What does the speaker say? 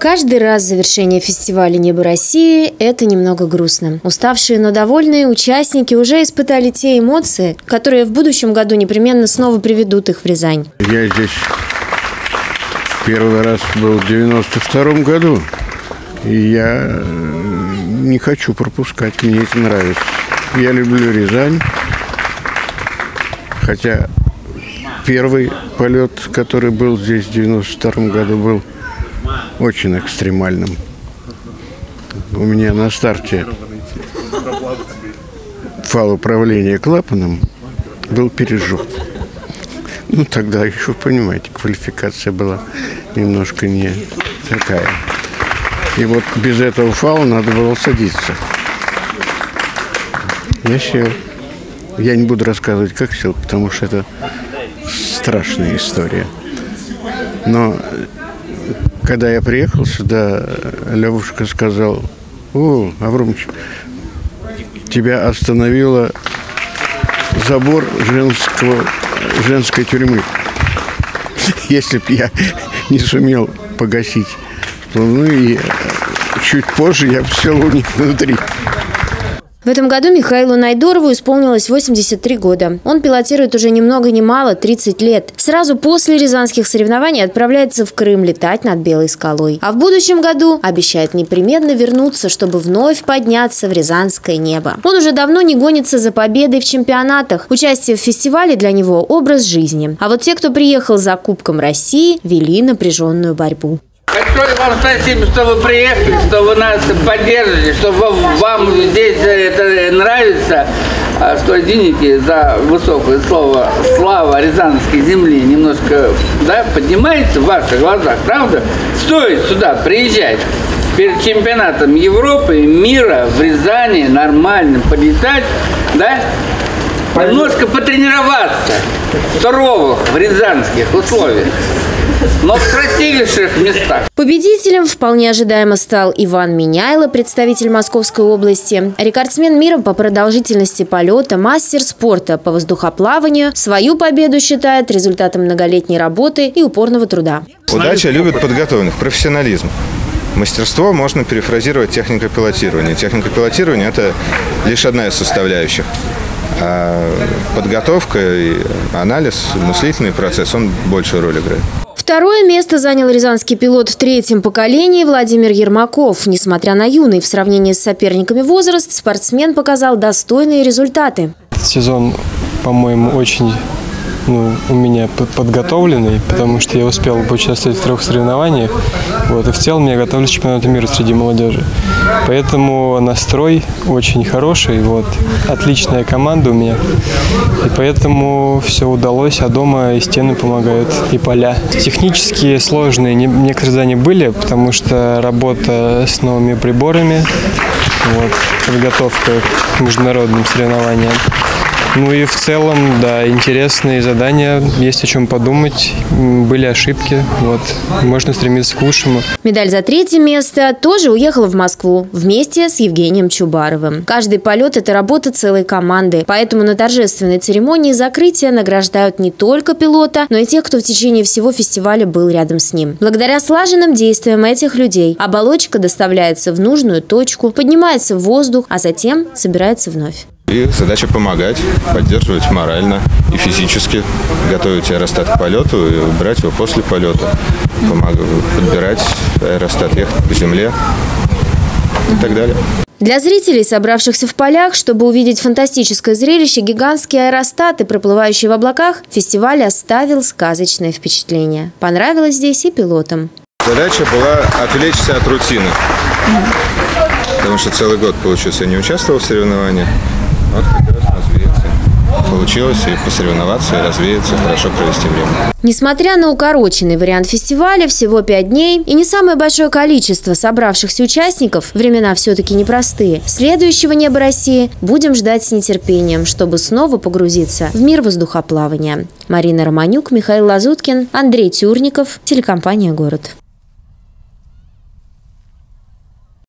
Каждый раз завершение фестиваля «Небо России» – это немного грустно. Уставшие, но довольные участники уже испытали те эмоции, которые в будущем году непременно снова приведут их в Рязань. Я здесь первый раз был в 92-м году, и я не хочу пропускать, мне это нравится. Я люблю Рязань, хотя первый полет, который был здесь в 92-м году, был очень экстремальным. У меня на старте фал управления клапаном был пережёт. Ну, тогда еще, понимаете, квалификация была немножко не такая. И вот без этого фала надо было садиться. Я сел. Я не буду рассказывать, как сел, потому что это страшная история. Но когда я приехал сюда, Левушка сказал: «О, Авромыч, тебя остановила забор женской тюрьмы». Если б я не сумел погасить плану, и чуть позже я бы сел у них внутри. В этом году Михаилу Найдорову исполнилось 83 года. Он пилотирует уже ни много ни мало 30 лет. Сразу после рязанских соревнований отправляется в Крым летать над Белой скалой. А в будущем году обещает непременно вернуться, чтобы вновь подняться в рязанское небо. Он уже давно не гонится за победой в чемпионатах. Участие в фестивале для него – образ жизни. А вот те, кто приехал за Кубком России, вели напряженную борьбу. Большое вам спасибо, что вы приехали, что вы нас поддержите, что вам здесь это нравится, что, извините за высокое слово, слава рязанской земли немножко, да, поднимается в ваших глазах, правда? Стоит сюда приезжать перед чемпионатом Европы, мира, в Рязани нормально полетать, да? Немножко потренироваться в суровых, в рязанских условиях, но в красивейших местах. Победителем вполне ожидаемо стал Иван Миняйло, представитель Московской области. Рекордсмен мира по продолжительности полета, мастер спорта по воздухоплаванию. Свою победу считает результатом многолетней работы и упорного труда. Удача любит подготовленных, профессионализм. Мастерство можно перефразировать техникой пилотирования. Техника пилотирования – это лишь одна из составляющих. Подготовка и анализ, мыслительный процесс, он большую роль играет. Второе место занял рязанский пилот в третьем поколении Владимир Ермаков. Несмотря на юный в сравнении с соперниками возраст, спортсмен показал достойные результаты. Сезон, по-моему, очень у меня подготовленный, потому что я успел поучаствовать в 3 соревнованиях. И в целом я готовлюсь к чемпионату мира среди молодежи. Поэтому настрой очень хороший. Отличная команда у меня. И поэтому все удалось, а дома и стены помогают, и поля. Технически сложные некоторые задания были, потому что работа с новыми приборами, подготовка к международным соревнованиям. И в целом, да, интересные задания, есть о чем подумать, были ошибки, можно стремиться к лучшему. Медаль за 3-е место тоже уехала в Москву вместе с Евгением Чубаровым. Каждый полет – это работа целой команды, поэтому на торжественной церемонии закрытия награждают не только пилота, но и тех, кто в течение всего фестиваля был рядом с ним. Благодаря слаженным действиям этих людей оболочка доставляется в нужную точку, поднимается в воздух, а затем собирается вновь. И задача помогать, поддерживать морально и физически, готовить аэростат к полету и убирать его после полета, подбирать аэростат, ехать по земле и так далее. Для зрителей, собравшихся в полях, чтобы увидеть фантастическое зрелище, гигантские аэростаты, проплывающие в облаках, фестиваль оставил сказочное впечатление. Понравилось здесь и пилотам. Задача была отвлечься от рутины, потому что целый год, получился, я не участвовал в соревнованиях. Как раз развеяться. Получилось и посоревноваться, и развеяться, хорошо провести время. Несмотря на укороченный вариант фестиваля, всего 5 дней и не самое большое количество собравшихся участников, времена все-таки непростые. Следующего «Неба России» будем ждать с нетерпением, чтобы снова погрузиться в мир воздухоплавания. Марина Романюк, Михаил Лазуткин, Андрей Тюрников, телекомпания «Город».